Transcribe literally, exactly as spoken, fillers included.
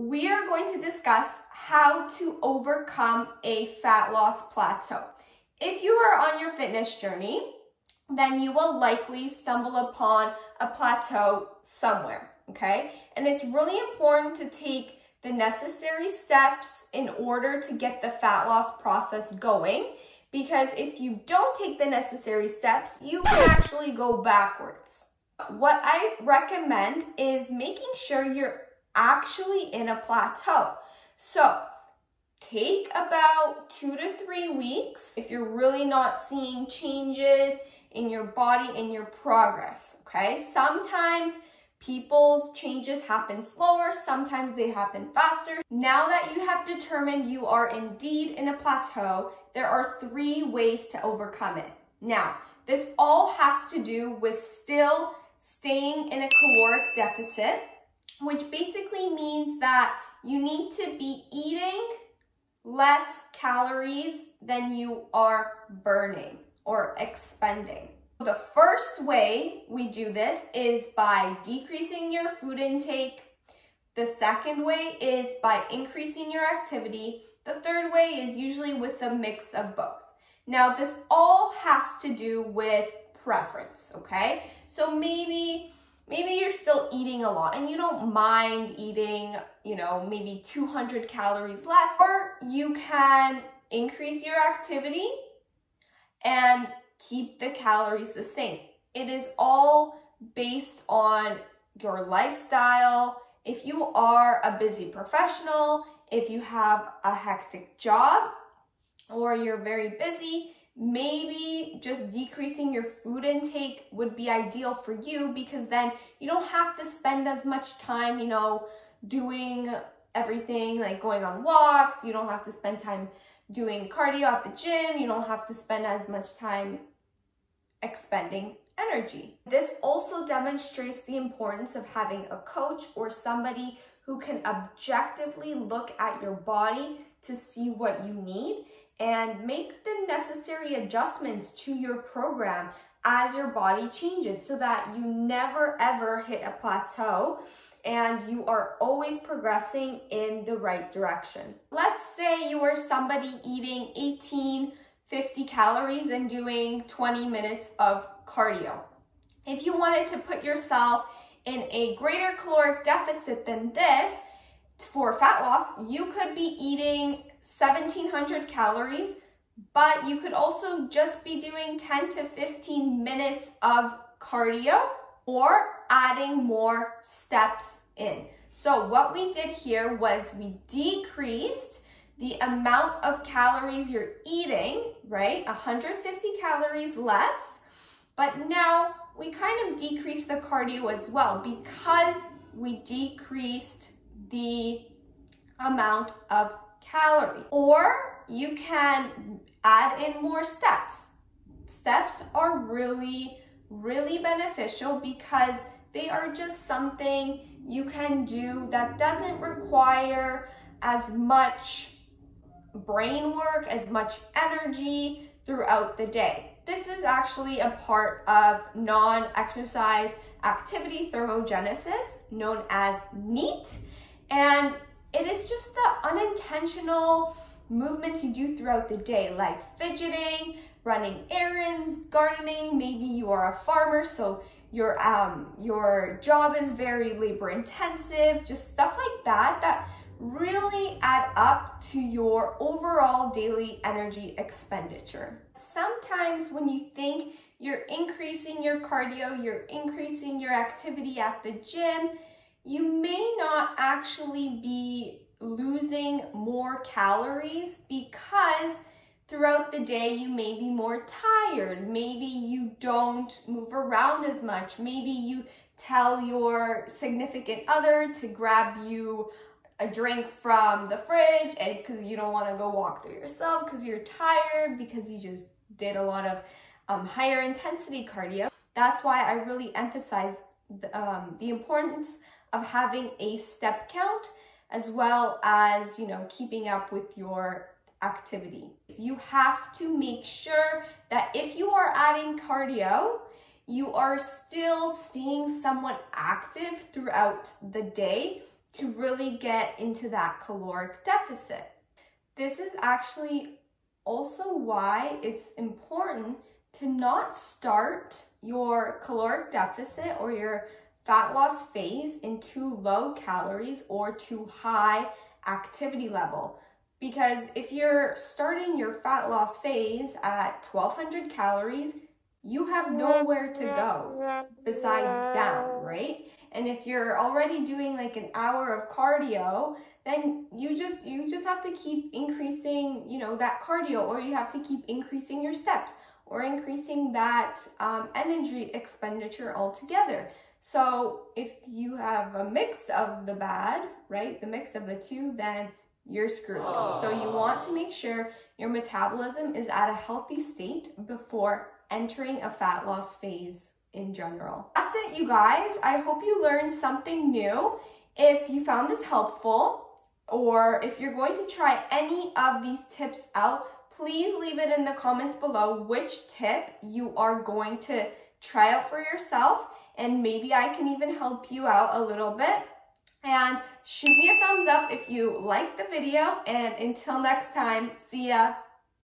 we are going to discuss how to overcome a fat loss plateau. If you are on your fitness journey, then you will likely stumble upon a plateau somewhere, okay? And it's really important to take the necessary steps in order to get the fat loss process going, because if you don't take the necessary steps, you can actually go backwards. What I recommend is making sure you're actually in a plateau. So take about two to three weeks if you're really not seeing changes in your body and your progress, okay? Sometimes people's changes happen slower, sometimes they happen faster. Now that you have determined you are indeed in a plateau, there are three ways to overcome it. Now, this all has to do with still staying in a caloric deficit, which basically means that you need to be eating less calories than you are burning or expending. The first way we do this is by decreasing your food intake. The second way is by increasing your activity. The third way is usually with a mix of both. Now, this all has to do with preference, okay? So maybe maybe you're still eating a lot and you don't mind eating, you know, maybe two hundred calories less, or you can increase your activity and keep the calories the same. It is all based on your lifestyle. If you are a busy professional, if you have a hectic job, or you're very busy, maybe just decreasing your food intake would be ideal for you, because then you don't have to spend as much time, you know, doing everything, like going on walks. You don't have to spend time doing cardio at the gym. You don't have to spend as much time expending energy. This also demonstrates the importance of having a coach or somebody who can objectively look at your body to see what you need and make the necessary adjustments to your program as your body changes, so that you never ever hit a plateau and you are always progressing in the right direction. Let's say you are somebody eating eighteen fifty calories and doing twenty minutes of cardio. If you wanted to put yourself in a greater caloric deficit than this for fat loss, you could be eating seventeen hundred calories, but you could also just be doing ten to fifteen minutes of cardio, or adding more steps in. So what we did here was we decreased the amount of calories you're eating, right? one hundred fifty calories less, but now we kind of decreased the cardio as well, because we decreased the amount of calories. Or you can add in more steps. Steps are really, really beneficial, because they are just something you can do that doesn't require as much brain work, as much energy throughout the day. This is actually a part of non-exercise activity thermogenesis, known as NEAT, and it is just the unintentional movements you do throughout the day, like fidgeting, running errands, gardening. Maybe you are a farmer, so your um your job is very labor intensive. Just stuff like that that really add up to your overall daily energy expenditure. Sometimes when you think you're increasing your cardio, you're increasing your activity at the gym, you may not actually be losing more calories, because throughout the day, you may be more tired. Maybe you don't move around as much. Maybe you tell your significant other to grab you a drink from the fridge, and because you don't want to go walk through yourself because you're tired, because you just did a lot of um, higher intensity cardio. That's why I really emphasize the, um, the importance of having a step count, as well as, you know, keeping up with your activity. You have to make sure that if you are adding cardio, you are still staying somewhat active throughout the day, to really get into that caloric deficit. This is actually also why it's important to not start your caloric deficit or your fat loss phase in too low calories or too high activity level. Because if you're starting your fat loss phase at twelve hundred calories, you have nowhere to go besides down, right? And if you're already doing like an hour of cardio, then you just you just have to keep increasing, you know, that cardio, or you have to keep increasing your steps or increasing that um, energy expenditure altogether. So if you have a mix of the bad, right, the mix of the two, then you're screwed. Oh. So you want to make sure your metabolism is at a healthy state before entering a fat loss phase in general. That's it, you guys. I hope you learned something new. If you found this helpful, or if you're going to try any of these tips out, please leave it in the comments below which tip you are going to try out for yourself, and maybe I can even help you out a little bit. And shoot me a thumbs up if you liked the video, and until next time, see ya!